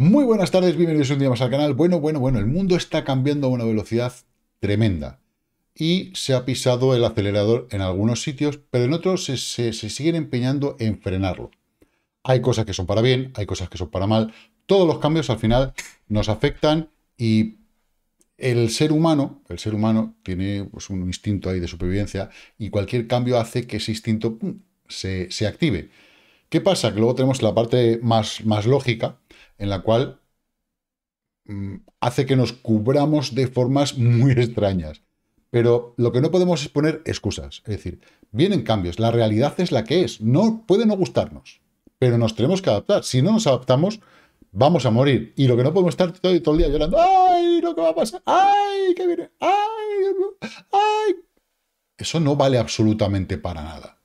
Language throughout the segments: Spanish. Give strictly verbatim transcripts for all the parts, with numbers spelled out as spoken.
Muy buenas tardes, bienvenidos un día más al canal. Bueno, bueno, bueno, el mundo está cambiando a una velocidad tremenda y se ha pisado el acelerador en algunos sitios, pero en otros se, se, se siguen empeñando en frenarlo. Hay cosas que son para bien, hay cosas que son para mal. Todos los cambios al final nos afectan y el ser humano, el ser humano tiene pues, un instinto ahí de supervivencia y cualquier cambio hace que ese instinto pum, se, se active. ¿Qué pasa? Que luego tenemos la parte más, más lógica, en la cual mmm, hace que nos cubramos de formas muy extrañas. Pero lo que no podemos es poner excusas. Es decir, vienen cambios, la realidad es la que es. No puede no gustarnos, pero nos tenemos que adaptar. Si no nos adaptamos, vamos a morir. Y lo que no podemos estar todo, todo el día llorando, ¡ay, lo que va a pasar! ¡Ay, qué viene! ¡Ay, ay! Eso no vale absolutamente para nada.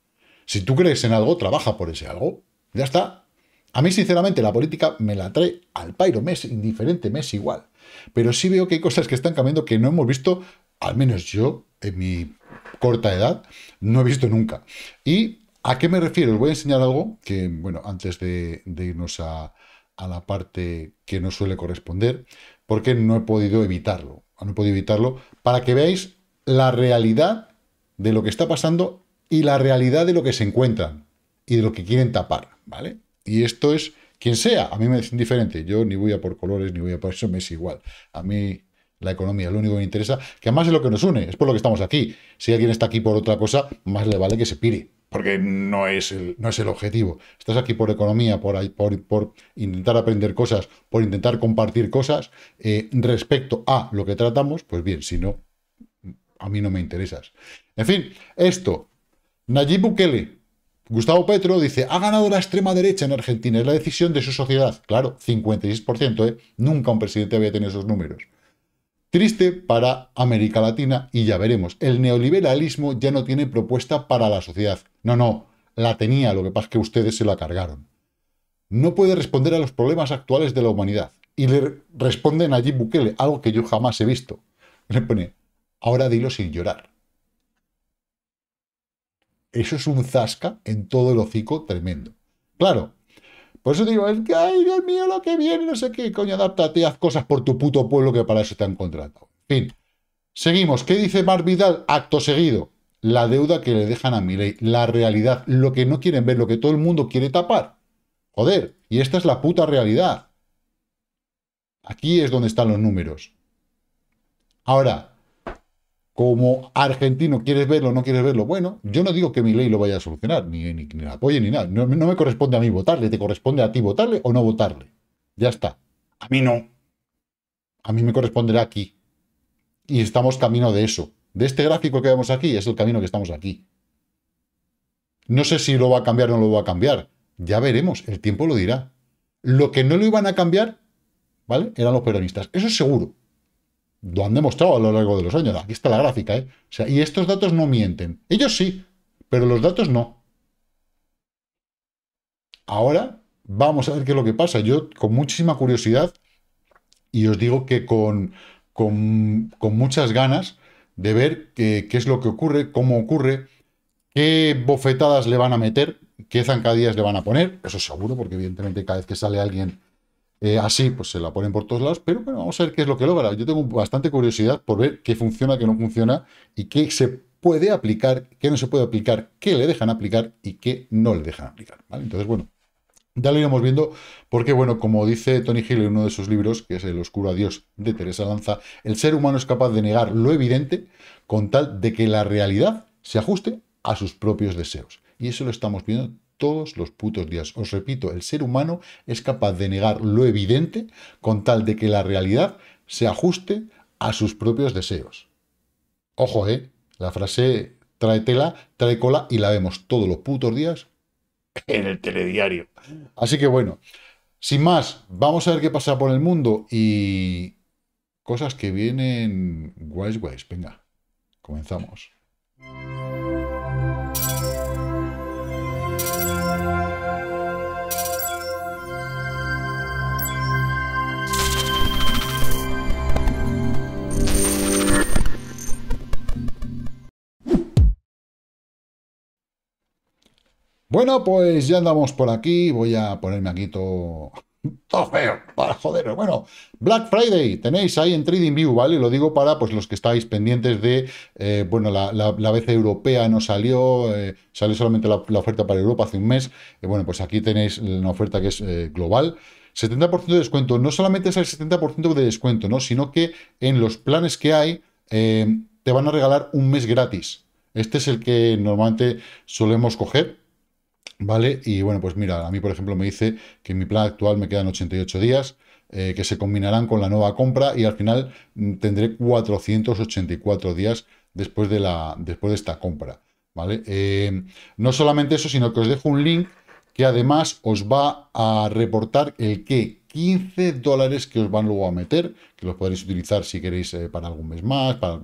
Si tú crees en algo, trabaja por ese algo. Ya está. A mí, sinceramente, la política me la trae al pairo, me es indiferente, me es igual. Pero sí veo que hay cosas que están cambiando que no hemos visto, al menos yo, en mi corta edad, no he visto nunca. ¿Y a qué me refiero? Os voy a enseñar algo que, bueno, antes de, de irnos a, a la parte que nos suele corresponder, porque no he podido evitarlo, no he podido evitarlo, para que veáis la realidad de lo que está pasando y la realidad de lo que se encuentran y de lo que quieren tapar, ¿vale? Y esto es quien sea. A mí me es indiferente. Yo ni voy a por colores, ni voy a por eso. Me es igual. A mí la economía es lo único que me interesa. Que además es lo que nos une. Es por lo que estamos aquí. Si alguien está aquí por otra cosa, más le vale que se pire. Porque no es el, no es el objetivo. Estás aquí por economía, por, por, por intentar aprender cosas, por intentar compartir cosas eh, respecto a lo que tratamos. Pues bien, si no, a mí no me interesas. En fin, esto. Nayib Bukele. Gustavo Petro dice, ha ganado la extrema derecha en Argentina, es la decisión de su sociedad. Claro, cincuenta y seis por ciento, ¿eh? Nunca un presidente había tenido esos números. Triste para América Latina y ya veremos. El neoliberalismo ya no tiene propuesta para la sociedad. No, no, la tenía, lo que pasa es que ustedes se la cargaron. No puede responder a los problemas actuales de la humanidad. Y le responden a Nayib Bukele, algo que yo jamás he visto. Le pone, ahora dilo sin llorar. Eso es un zasca en todo el hocico tremendo. Claro. Por eso digo, es que, ay, Dios mío, lo que viene, no sé qué, coño, adáptate, haz cosas por tu puto pueblo que para eso te han contratado. En fin. Seguimos. ¿Qué dice Mar Vidal? Acto seguido. La deuda que le dejan a Milei. La realidad. Lo que no quieren ver, lo que todo el mundo quiere tapar. Joder. Y esta es la puta realidad. Aquí es donde están los números. Ahora, como argentino, ¿quieres verlo o no quieres verlo? Bueno, yo no digo que Milei lo vaya a solucionar, ni, ni, ni la apoye ni nada. No, no me corresponde a mí votarle, te corresponde a ti votarle o no votarle. Ya está. A mí no. A mí me corresponderá aquí. Y estamos camino de eso. De este gráfico que vemos aquí, es el camino que estamos aquí. No sé si lo va a cambiar o no lo va a cambiar. Ya veremos, el tiempo lo dirá. Lo que no lo iban a cambiar, ¿vale? Eran los peronistas. Eso es seguro. Lo han demostrado a lo largo de los años. Aquí está la gráfica, ¿eh? O sea, y estos datos no mienten. Ellos sí, pero los datos no. Ahora vamos a ver qué es lo que pasa. Yo, con muchísima curiosidad, y os digo que con, con, con muchas ganas de ver qué, qué es lo que ocurre, cómo ocurre, qué bofetadas le van a meter, qué zancadillas le van a poner. Eso seguro, porque evidentemente cada vez que sale alguien... Eh, así, pues se la ponen por todos lados, pero bueno, vamos a ver qué es lo que logra. Yo tengo bastante curiosidad por ver qué funciona, qué no funciona, y qué se puede aplicar, qué no se puede aplicar, qué le dejan aplicar y qué no le dejan aplicar, ¿vale? Entonces, bueno, ya lo iremos viendo, porque bueno, como dice Tony Hill en uno de sus libros, que es El oscuro adiós de Teresa Lanza, el ser humano es capaz de negar lo evidente con tal de que la realidad se ajuste a sus propios deseos. Y eso lo estamos viendo todos los putos días. Os repito, el ser humano es capaz de negar lo evidente con tal de que la realidad se ajuste a sus propios deseos. Ojo, ¿eh? La frase trae tela, trae cola y la vemos todos los putos días en el telediario. Así que bueno, sin más, vamos a ver qué pasa por el mundo y cosas que vienen guays, guays. Venga, comenzamos. Bueno, pues ya andamos por aquí. Voy a ponerme aquí todo todo feo, para joder. Bueno, Black Friday, tenéis ahí en TradingView, ¿vale? Lo digo para pues, los que estáis pendientes de, eh, bueno, la, la, la B C E europea no salió, eh, salió solamente la, la oferta para Europa hace un mes. Eh, bueno, pues aquí tenéis una oferta que es eh, global. setenta por ciento de descuento, no solamente es el setenta por ciento de descuento, ¿no? Sino que en los planes que hay eh, te van a regalar un mes gratis. Este es el que normalmente solemos coger, ¿vale? Y bueno, pues mira, a mí por ejemplo me dice que en mi plan actual me quedan ochenta y ocho días, eh, que se combinarán con la nueva compra y al final tendré cuatrocientos ochenta y cuatro días después de, la, después de esta compra, ¿vale? Eh, no solamente eso, sino que os dejo un link que además os va a reportar el que quince dólares que os van luego a meter, que los podréis utilizar si queréis eh, para algún mes más, para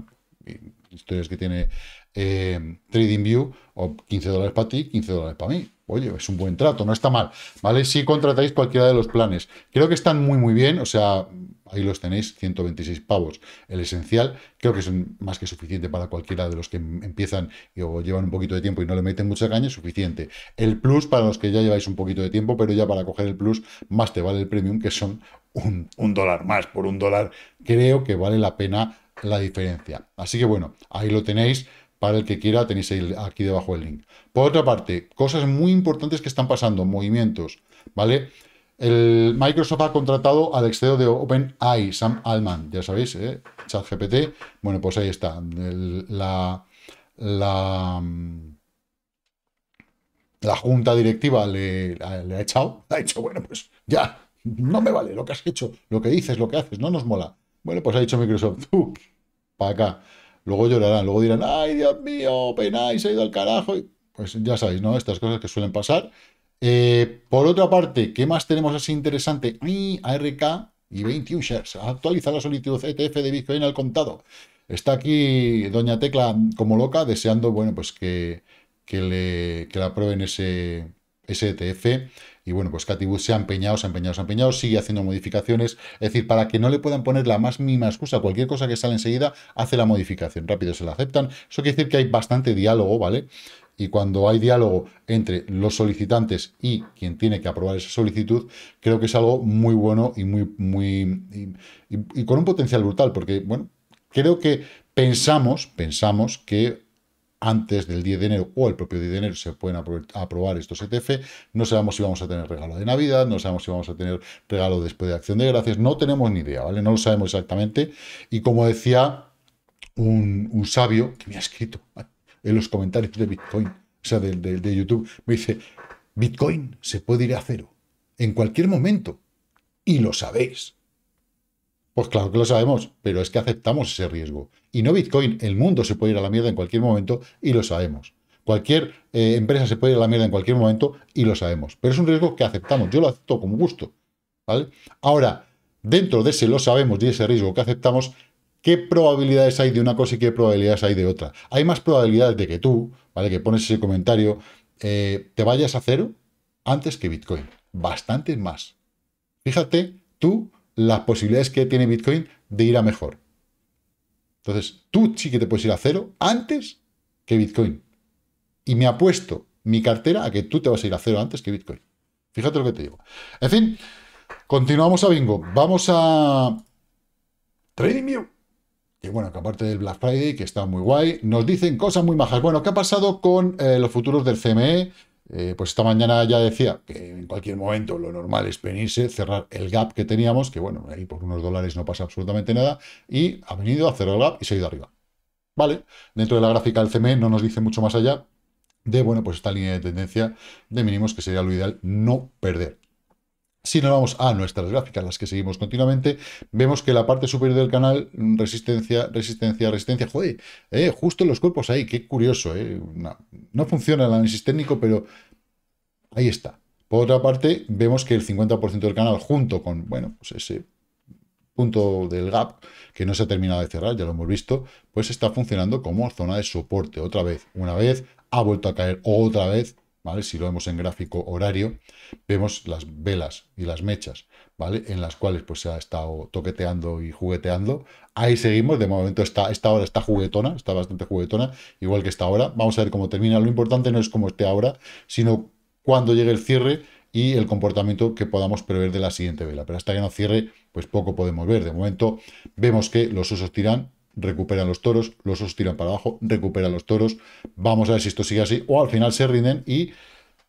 eh, historias que tiene eh, TradingView, o quince dólares para ti, quince dólares para mí. Oye, es un buen trato, no está mal, ¿vale? Si contratáis cualquiera de los planes. Creo que están muy, muy bien, o sea, ahí los tenéis, ciento veintiséis pavos, el esencial. Creo que es más que suficiente para cualquiera de los que empiezan o llevan un poquito de tiempo y no le meten mucha caña, es suficiente. El plus para los que ya lleváis un poquito de tiempo, pero ya para coger el plus, más te vale el premium, que son un, un dólar más. Por un dólar creo que vale la pena la diferencia. Así que bueno, ahí lo tenéis. Para el que quiera, tenéis ahí, aquí debajo el link. Por otra parte, cosas muy importantes que están pasando, movimientos, ¿vale? El Microsoft ha contratado al ex C E O de OpenAI, Sam Altman, ya sabéis, ¿eh? ChatGPT. Bueno, pues ahí está. El, la, la, la junta directiva le, le ha echado. Le ha dicho, bueno, pues ya, no me vale lo que has hecho, lo que dices, lo que haces, no nos mola. Bueno, pues ha dicho Microsoft, tú, para acá. Luego llorarán, luego dirán, ¡ay, Dios mío! OpenAI se ha ido al carajo. Y pues ya sabéis, ¿no? Estas cosas que suelen pasar. Eh, por otra parte, ¿qué más tenemos así interesante? ¡Ay! A R K y veintiún shares. Actualiza la solicitud E T F de Bitcoin al contado. Está aquí Doña Tecla como loca, deseando, bueno, pues que, que le, que le aprueben ese, ese E T F. Y bueno, pues Cathy Wood se ha empeñado, se ha empeñado, se ha empeñado, sigue haciendo modificaciones. Es decir, para que no le puedan poner la más mínima excusa, cualquier cosa que sale enseguida, hace la modificación. Rápido se la aceptan. Eso quiere decir que hay bastante diálogo, ¿vale? Y cuando hay diálogo entre los solicitantes y quien tiene que aprobar esa solicitud, creo que es algo muy bueno y muy, muy. Y, y, y con un potencial brutal, porque, bueno, creo que pensamos, pensamos que. Antes del diez de enero o el propio diez de enero se pueden apro aprobar estos E T F. No sabemos si vamos a tener regalo de Navidad, no sabemos si vamos a tener regalo después de Acción de Gracias, no tenemos ni idea, ¿vale? No lo sabemos exactamente. Y como decía un, un sabio que me ha escrito en los comentarios de Bitcoin, o sea, de, de, de YouTube, me dice, Bitcoin se puede ir a cero en cualquier momento y lo sabéis. Pues claro que lo sabemos, pero es que aceptamos ese riesgo. Y no Bitcoin, el mundo se puede ir a la mierda en cualquier momento y lo sabemos. Cualquier eh, empresa se puede ir a la mierda en cualquier momento y lo sabemos. Pero es un riesgo que aceptamos, yo lo acepto con gusto, ¿vale? Ahora, dentro de ese lo sabemos y ese riesgo que aceptamos, ¿qué probabilidades hay de una cosa y qué probabilidades hay de otra? Hay más probabilidades de que tú, ¿vale? Que pones ese comentario, eh, te vayas a cero antes que Bitcoin. Bastantes más. Fíjate, tú... las posibilidades que tiene Bitcoin de ir a mejor. Entonces, tú sí que te puedes ir a cero antes que Bitcoin. Y me apuesto mi cartera a que tú te vas a ir a cero antes que Bitcoin. Fíjate lo que te digo. En fin, continuamos a bingo. Vamos a TradingView. Que bueno, que aparte del Black Friday, que está muy guay, nos dicen cosas muy majas. Bueno, ¿qué ha pasado con eh, los futuros del C M E? Eh, pues esta mañana ya decía que en cualquier momento lo normal es venirse, cerrar el gap que teníamos, que bueno, ahí por unos dólares no pasa absolutamente nada, y ha venido a cerrar el gap y se ha ido arriba. Vale, dentro de la gráfica del C M E no nos dice mucho más allá de, bueno, pues esta línea de tendencia de mínimos que sería lo ideal no perder. Si nos vamos a nuestras gráficas, las que seguimos continuamente, vemos que la parte superior del canal, resistencia, resistencia, resistencia, joder, eh, justo en los cuerpos ahí, qué curioso, eh, no, no funciona el análisis técnico, pero ahí está. Por otra parte, vemos que el cincuenta por ciento del canal, junto con, bueno, pues ese punto del gap, que no se ha terminado de cerrar, ya lo hemos visto, pues está funcionando como zona de soporte, otra vez, una vez, ha vuelto a caer otra vez, ¿vale? Si lo vemos en gráfico horario, vemos las velas y las mechas, ¿vale? En las cuales pues, se ha estado toqueteando y jugueteando. Ahí seguimos, de momento está, esta hora está juguetona, está bastante juguetona, igual que esta hora. Vamos a ver cómo termina. Lo importante no es cómo esté ahora, sino cuando llegue el cierre y el comportamiento que podamos prever de la siguiente vela. Pero hasta que no cierre, pues poco podemos ver. De momento vemos que los osos tiran, recuperan los toros, los osos tiran para abajo, recuperan los toros. Vamos a ver si esto sigue así o al final se rinden y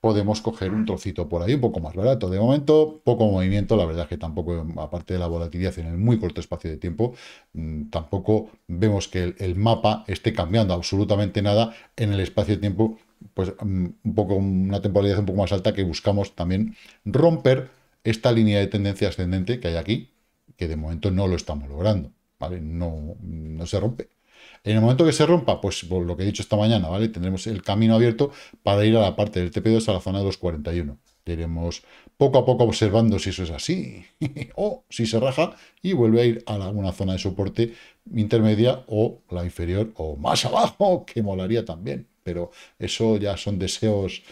podemos coger un trocito por ahí un poco más barato. De momento, poco movimiento. La verdad es que tampoco, aparte de la volatilidad en el muy corto espacio de tiempo, tampoco vemos que el, el mapa esté cambiando absolutamente nada en el espacio de tiempo, pues un poco una temporalidad un poco más alta, que buscamos también romper esta línea de tendencia ascendente que hay aquí, que de momento no lo estamos logrando, ¿vale? No, no se rompe. En el momento que se rompa, pues por lo que he dicho esta mañana, ¿vale? Tendremos el camino abierto para ir a la parte del T P dos, a la zona dos cuarenta y uno. Iremos poco a poco observando si eso es así o si se raja y vuelve a ir a alguna zona de soporte intermedia o la inferior o más abajo, que molaría también. Pero eso ya son deseos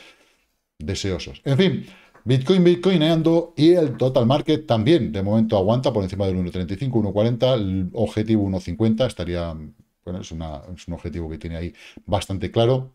deseosos. En fin, Bitcoin, Bitcoin ando, y el total market también. De momento aguanta por encima del uno treinta y cinco, uno cuarenta, el objetivo uno cincuenta estaría... Bueno, es, una, es un objetivo que tiene ahí bastante claro.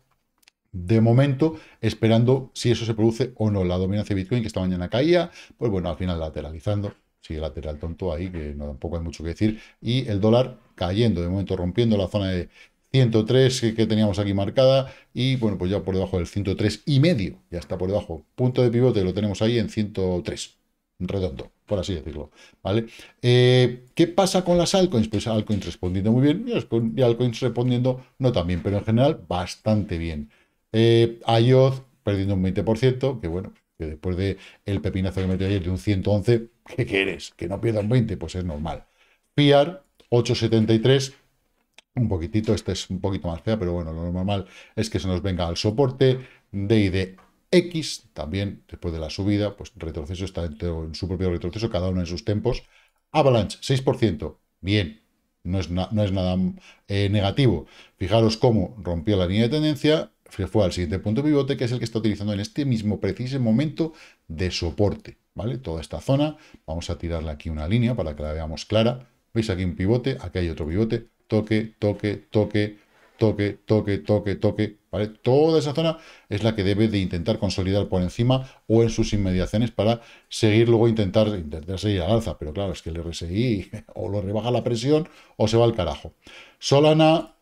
De momento, esperando si eso se produce o no. La dominancia de Bitcoin, que esta mañana caía, pues bueno, al final lateralizando. Sigue lateral tonto ahí, que no, tampoco hay mucho que decir. Y el dólar cayendo, de momento rompiendo la zona de ciento tres que teníamos aquí marcada. Y bueno, pues ya por debajo del ciento tres y medio. Ya está por debajo. Punto de pivote lo tenemos ahí en ciento tres. Redondo, por así decirlo, ¿vale? Eh, ¿Qué pasa con las altcoins? Pues altcoins respondiendo muy bien y altcoins respondiendo no tan bien, pero en general bastante bien. Eh, I O T perdiendo un veinte por ciento, que bueno, que después del pepinazo que metí ayer de un ciento once, ¿qué quieres? ¿Que no pierda un veinte? Pues es normal. P R, ocho setenta y tres, un poquitito, esta es un poquito más fea, pero bueno, lo normal es que se nos venga al soporte. D I D X, también, después de la subida, pues retroceso, está dentro, en su propio retroceso, cada uno en sus tempos. Avalanche, seis por ciento, bien, no es, na, no es nada eh, negativo. Fijaros cómo rompió la línea de tendencia, fue al siguiente punto pivote, que es el que está utilizando en este mismo preciso momento de soporte, ¿vale? Toda esta zona, vamos a tirarle aquí una línea para que la veamos clara. ¿Veis aquí un pivote? Aquí hay otro pivote, toque, toque, toque, toque, toque, toque, toque, ¿vale? Toda esa zona es la que debe de intentar consolidar por encima o en sus inmediaciones para seguir luego intentar, intentar seguir al alza, pero claro, es que el R S I o lo rebaja la presión o se va al carajo. Solana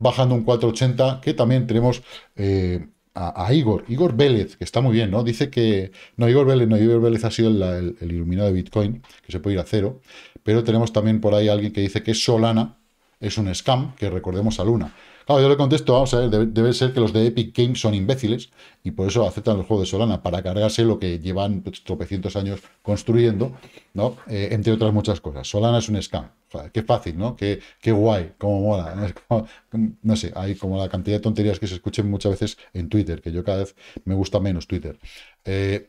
bajando un cuatro ochenta, que también tenemos eh, a, a Igor, Igor Vélez, que está muy bien, ¿no? Dice que... No, Igor Vélez, no, Igor Vélez ha sido el, el, el iluminado de Bitcoin, que se puede ir a cero, pero tenemos también por ahí alguien que dice que Solana es un scam, que recordemos a Luna. Claro, yo le contesto, vamos a ver, debe, debe ser que los de Epic Games son imbéciles y por eso aceptan el juego de Solana, para cargarse lo que llevan tropecientos años construyendo, ¿no? Eh, entre otras muchas cosas. Solana es un scam. O sea, qué fácil, ¿no? Qué, qué guay, cómo mola, ¿no? Es como, no sé, hay como la cantidad de tonterías que se escuchen muchas veces en Twitter, que yo cada vez me gusta menos Twitter. Eh,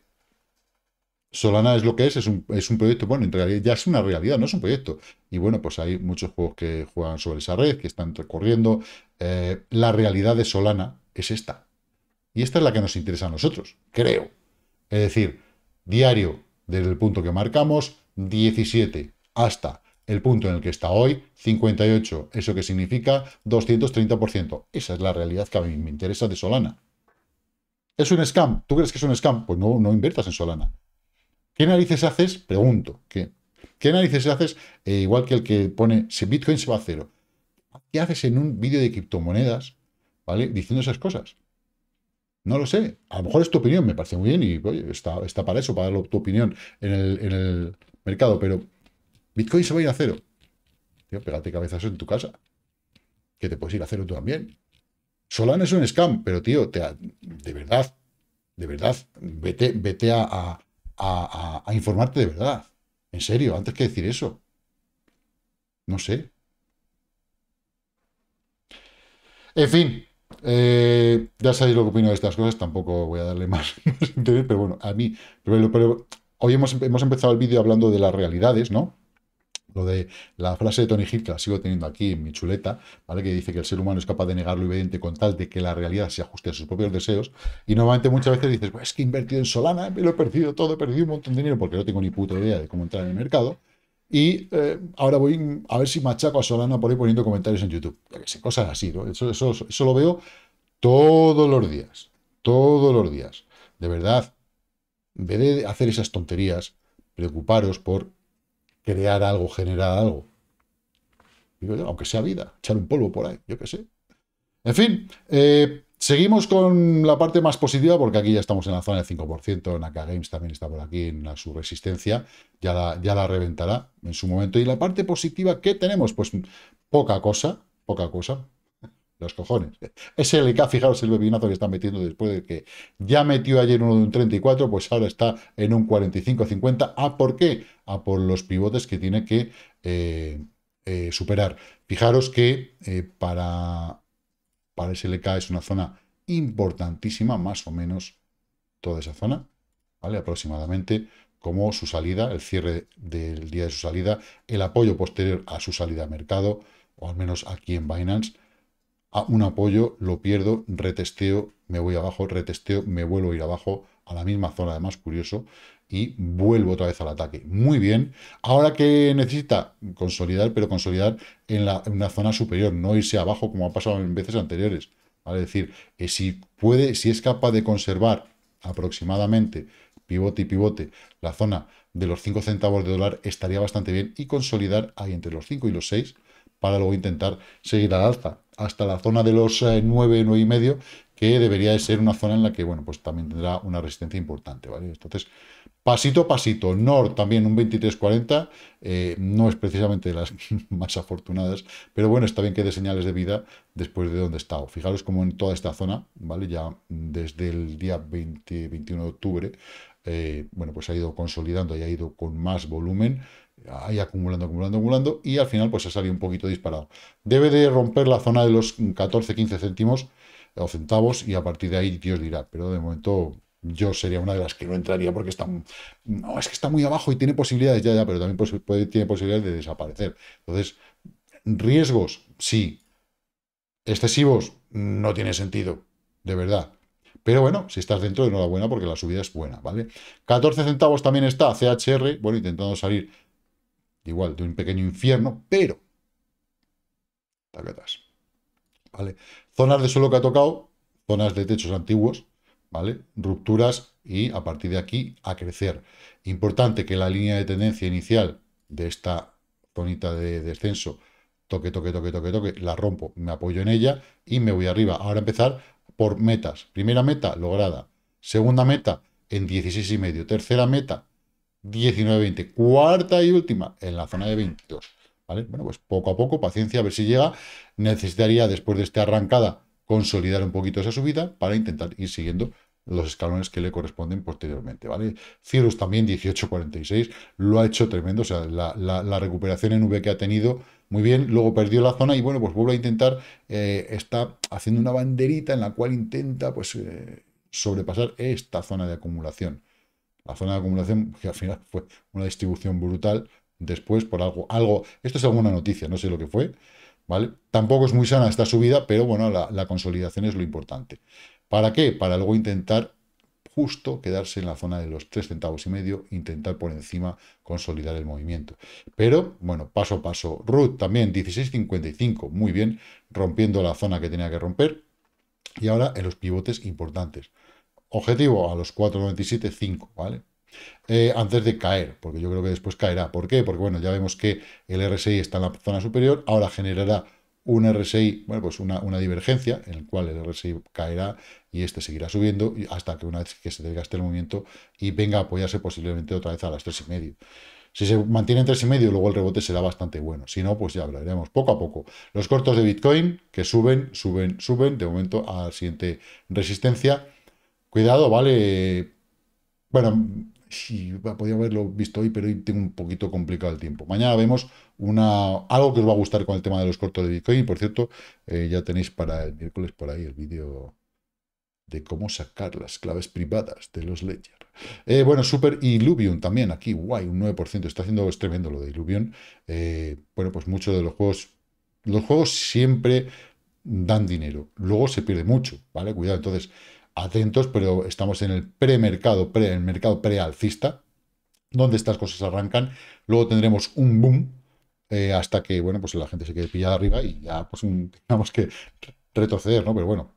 Solana es lo que es, es un, es un proyecto, bueno, en realidad ya es una realidad, no es un proyecto. Y bueno, pues hay muchos juegos que juegan sobre esa red, que están recorriendo. Eh, la realidad de Solana es esta. Y esta es la que nos interesa a nosotros, creo. Es decir, diario, desde el punto que marcamos, diecisiete, hasta el punto en el que está hoy, cincuenta y ocho. ¿Eso qué significa? doscientos treinta por ciento. Esa es la realidad que a mí me interesa de Solana. ¿Es un scam? ¿Tú crees que es un scam? Pues no, no inviertas en Solana. ¿Qué narices haces? Pregunto. ¿Qué, ¿Qué narices haces? Eh, igual que el que pone, si Bitcoin se va a cero. ¿Qué haces en un vídeo de criptomonedas, ¿vale? Diciendo esas cosas? No lo sé. A lo mejor es tu opinión, me parece muy bien y oye, está, está para eso, para dar tu opinión en el, en el mercado, pero Bitcoin se va a ir a cero. Tío, pégate cabezazos en tu casa. Que te puedes ir a cero tú también. Solana es un scam, pero tío, te, de verdad, de verdad, vete, vete a... a A, a, a informarte de verdad, en serio, antes que decir eso. No sé. En fin, eh, ya sabéis lo que opino de estas cosas, tampoco voy a darle más, más interés, pero bueno, a mí, pero, pero hoy hemos, hemos empezado el vídeo hablando de las realidades, ¿no? Lo de la frase de Tony Hill, que la sigo teniendo aquí en mi chuleta, ¿vale? Que dice que el ser humano es capaz de negar lo evidente con tal de que la realidad se ajuste a sus propios deseos. Y normalmente muchas veces dices, pues es que he invertido en Solana, me lo he perdido todo, he perdido un montón de dinero porque no tengo ni puta idea de cómo entrar en el mercado. Y eh, ahora voy a ver si machaco a Solana por ahí poniendo comentarios en YouTube. Cosas así, ¿no? Eso, eso, eso lo veo todos los días. Todos los días. De verdad, en vez de hacer esas tonterías, preocuparos por crear algo, generar algo. Digo yo, aunque sea vida, echar un polvo por ahí, yo qué sé. En fin, eh, seguimos con la parte más positiva, porque aquí ya estamos en la zona del cinco por ciento, en A K Games también está por aquí, en la, su resistencia, ya la, ya la reventará en su momento. Y la parte positiva, ¿qué tenemos? Pues poca cosa, poca cosa, los cojones. S L K, fijaros el bebinazo que está metiendo después de que ya metió ayer uno de un treinta y cuatro, pues ahora está en un cuarenta y cinco cincuenta. ¿A por qué? A por los pivotes que tiene que eh, eh, superar. Fijaros que eh, para... para S L K es una zona importantísima, más o menos toda esa zona, ¿vale? Aproximadamente como su salida, el cierre del día de su salida, el apoyo posterior a su salida a mercado, o al menos aquí en Binance, a un apoyo, lo pierdo, retesteo, me voy abajo, retesteo, me vuelvo a ir abajo, a la misma zona, además, curioso, y vuelvo otra vez al ataque. Muy bien. Ahora que necesita consolidar, pero consolidar en, la, en una zona superior, no irse abajo como ha pasado en veces anteriores. ¿Vale? Es decir, eh, si puede, si es capaz de conservar aproximadamente pivote y pivote la zona de los cinco centavos de dólar, estaría bastante bien, y consolidar ahí entre los cinco y los seis para luego intentar seguir al alza hasta la zona de los eh, nueve, nueve y medio, que debería de ser una zona en la que, bueno, pues también tendrá una resistencia importante, ¿vale? Entonces, pasito a pasito. Nord también un veintitrés cuarenta, eh, no es precisamente de las más afortunadas, pero bueno, está bien que dé señales de vida después de donde está. Fijaros como en toda esta zona, ¿vale? Ya desde el día veinte, veintiuno de octubre, eh, bueno, pues ha ido consolidando y ha ido con más volumen, ahí acumulando, acumulando, acumulando, y al final pues ha salido un poquito disparado. Debe de romper la zona de los catorce, quince céntimos o centavos, y a partir de ahí Dios dirá, pero de momento yo sería una de las que no entraría, porque está, no, es que está muy abajo y tiene posibilidades, ya, ya, pero también puede, puede, tiene posibilidades de desaparecer. Entonces, riesgos, sí. Excesivos, no tiene sentido, de verdad. Pero bueno, si estás dentro, enhorabuena, porque la subida es buena, ¿vale? catorce centavos también está C H R, bueno, intentando salir igual de un pequeño infierno, pero taquetas, ¿vale? Zonas de suelo que ha tocado, zonas de techos antiguos, ¿vale? Rupturas, y a partir de aquí a crecer. Importante que la línea de tendencia inicial de esta zonita de descenso, toque, toque, toque, toque, toque, la rompo, me apoyo en ella y me voy arriba. Ahora empezar por metas. Primera meta lograda, segunda meta en dieciséis y medio, tercera meta diecinueve veinte, cuarta y última en la zona de veintidós, ¿vale? Bueno, pues poco a poco, paciencia, a ver si llega. Necesitaría después de esta arrancada consolidar un poquito esa subida para intentar ir siguiendo los escalones que le corresponden posteriormente, ¿vale? Cirrus también, dieciocho cuarenta y seis, lo ha hecho tremendo, o sea, la, la, la recuperación en V que ha tenido, muy bien, luego perdió la zona y, bueno, pues vuelve a intentar, eh, está haciendo una banderita en la cual intenta, pues, eh, sobrepasar esta zona de acumulación. La zona de acumulación, que al final fue una distribución brutal, después por algo, algo, esto es alguna noticia, no sé lo que fue, ¿vale? Tampoco es muy sana esta subida, pero bueno, la, la consolidación es lo importante. ¿Para qué? Para luego intentar justo quedarse en la zona de los tres centavos y medio, intentar por encima consolidar el movimiento. Pero, bueno, paso a paso. R U T también, dieciséis cincuenta y cinco, muy bien, rompiendo la zona que tenía que romper. Y ahora en los pivotes importantes. Objetivo a los cuatro noventa y siete cinco, ¿vale? Eh, antes de caer, porque yo creo que después caerá. ¿Por qué? Porque, bueno, ya vemos que el R S I está en la zona superior, ahora generará un R S I, bueno, pues una, una divergencia, en el cual el R S I caerá y este seguirá subiendo, hasta que una vez que se desgaste el movimiento y venga a apoyarse posiblemente otra vez a las tres y medio. Si se mantiene en tres y medio, luego el rebote será bastante bueno. Si no, pues ya lo veremos poco a poco. Los cortos de Bitcoin, que suben, suben, suben, de momento a la siguiente resistencia. Cuidado, ¿vale? Bueno, sí, podía haberlo visto hoy, pero hoy tengo un poquito complicado el tiempo. Mañana vemos una, algo que os va a gustar con el tema de los cortos de Bitcoin. Por cierto, eh, ya tenéis para el miércoles por ahí el vídeo de cómo sacar las claves privadas de los Ledger. Eh, bueno, Super Illuvium también, aquí, guay, un nueve por ciento. Está haciendo, es tremendo lo de Illuvium. Eh, bueno, pues muchos de los juegos, los juegos siempre dan dinero. Luego se pierde mucho, ¿vale? Cuidado, entonces... atentos, pero estamos en el premercado, pre, el mercado prealcista, donde estas cosas arrancan. Luego tendremos un boom eh, hasta que, bueno, pues la gente se quede pillada arriba y ya, pues, un, digamos que retroceder, ¿no? Pero bueno,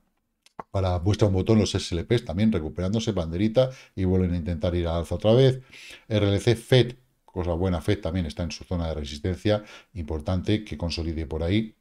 para vuestra un botón los S L P s también recuperándose banderita y vuelven a intentar ir al alza otra vez. R L C, F E D, cosa buena, F E D también está en su zona de resistencia, importante que consolide por ahí.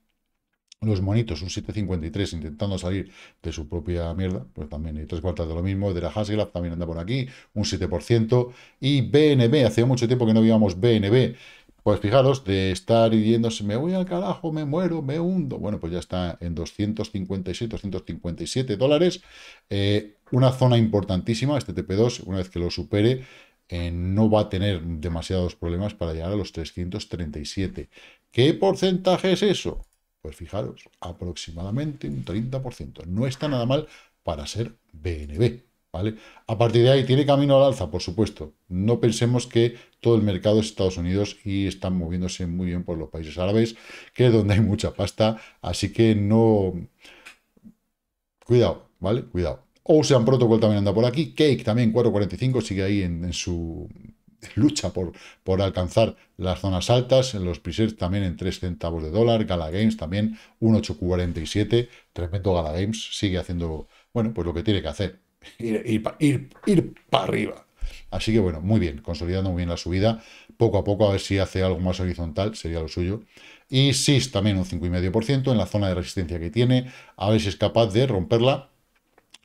Los monitos, un siete cincuenta y tres intentando salir de su propia mierda, pues también hay tres cuartas de lo mismo. De la Hashgraph también anda por aquí, un siete por ciento. Y B N B, hace mucho tiempo que no veíamos B N B. Pues fijaros, de estar yéndose, me voy al carajo, me muero, me hundo. Bueno, pues ya está en doscientos cincuenta y seis, doscientos cincuenta y siete dólares. Eh, una zona importantísima, este T P dos, una vez que lo supere, eh, no va a tener demasiados problemas para llegar a los trescientos treinta y siete. ¿Qué porcentaje es eso? Pues fijaros, aproximadamente un treinta por ciento. No está nada mal para ser B N B, ¿vale? A partir de ahí, tiene camino al alza, por supuesto. No pensemos que todo el mercado es Estados Unidos y están moviéndose muy bien por los países árabes, que es donde hay mucha pasta. Así que no... Cuidado, ¿vale? Cuidado. Ocean Protocol también anda por aquí. Cake también, cuatro cuarenta y cinco, sigue ahí en, en su lucha por, por alcanzar las zonas altas. En los presets también en tres centavos de dólar. Gala Games también, un ocho cuarenta y siete. Tremendo Gala Games, sigue haciendo, bueno, pues lo que tiene que hacer. Ir, ir, ir, ir para arriba. Así que bueno, muy bien, consolidando muy bien la subida, poco a poco, a ver si hace algo más horizontal, sería lo suyo. Y S I S también un cinco coma cinco por ciento en la zona de resistencia que tiene, a ver si es capaz de romperla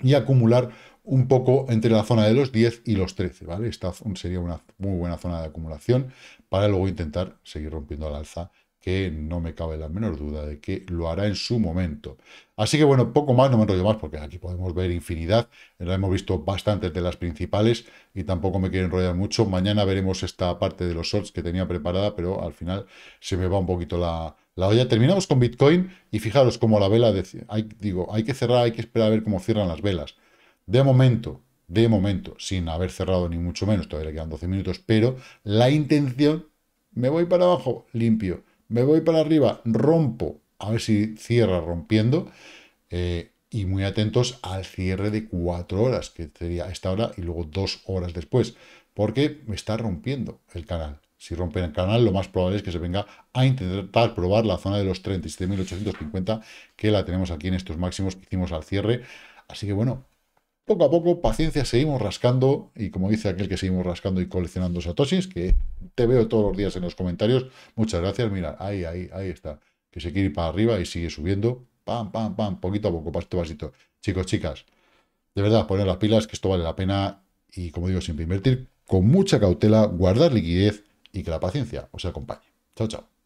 y acumular un poco entre la zona de los diez y los trece, ¿vale? Esta sería una muy buena zona de acumulación para luego intentar seguir rompiendo al alza, que no me cabe la menor duda de que lo hará en su momento. Así que bueno, poco más, no me enrollo más, porque aquí podemos ver infinidad, la hemos visto bastantes de las principales y tampoco me quiero enrollar mucho. Mañana veremos esta parte de los shorts que tenía preparada, pero al final se me va un poquito la, la olla. Terminamos con Bitcoin y fijaros como la vela, de, hay, digo, hay que cerrar, hay que esperar a ver cómo cierran las velas. De momento, de momento, sin haber cerrado ni mucho menos, todavía le quedan doce minutos, pero la intención, me voy para abajo, limpio. Me voy para arriba, rompo, a ver si cierra rompiendo, eh, y muy atentos al cierre de cuatro horas, que sería esta hora y luego dos horas después, porque me está rompiendo el canal. Si rompen el canal, lo más probable es que se venga a intentar probar la zona de los treinta y siete mil ochocientos cincuenta, que la tenemos aquí en estos máximos que hicimos al cierre. Así que bueno, poco a poco, paciencia, seguimos rascando, y como dice aquel que seguimos rascando y coleccionando satoshis, que te veo todos los días en los comentarios, muchas gracias, mira, ahí, ahí, ahí está, que se quiere ir para arriba y sigue subiendo, pam, pam, pam, poquito a poco, pasito a pasito. Chicos, chicas, de verdad, poner las pilas, que esto vale la pena, y como digo, siempre invertir con mucha cautela, guardar liquidez, y que la paciencia os acompañe. Chao, chao.